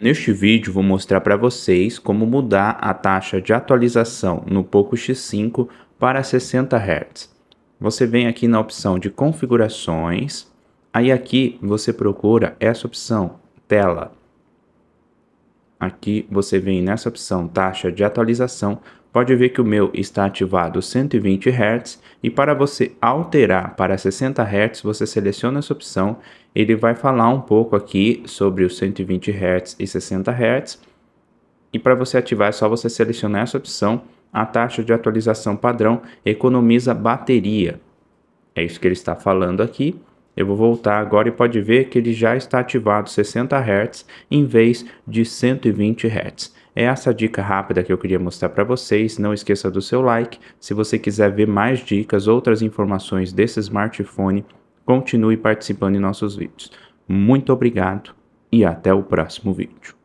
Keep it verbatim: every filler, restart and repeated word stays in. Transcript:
Neste vídeo vou mostrar para vocês como mudar a taxa de atualização no Poco X cinco para sessenta hertz. Você vem aqui na opção de configurações, aí aqui você procura essa opção tela. Aqui você vem nessa opção taxa de atualização, pode ver que o meu está ativado cento e vinte hertz e para você alterar para sessenta hertz você seleciona essa opção, ele vai falar um pouco aqui sobre os cento e vinte hertz e sessenta hertz e para você ativar é só você selecionar essa opção. A taxa de atualização padrão economiza bateria. É isso que ele está falando aqui. Eu vou voltar agora e pode ver que ele já está ativado sessenta hertz em vez de cento e vinte hertz. É essa dica rápida que eu queria mostrar para vocês. Não esqueça do seu like. Se você quiser ver mais dicas, outras informações desse smartphone, continue participando em nossos vídeos. Muito obrigado e até o próximo vídeo.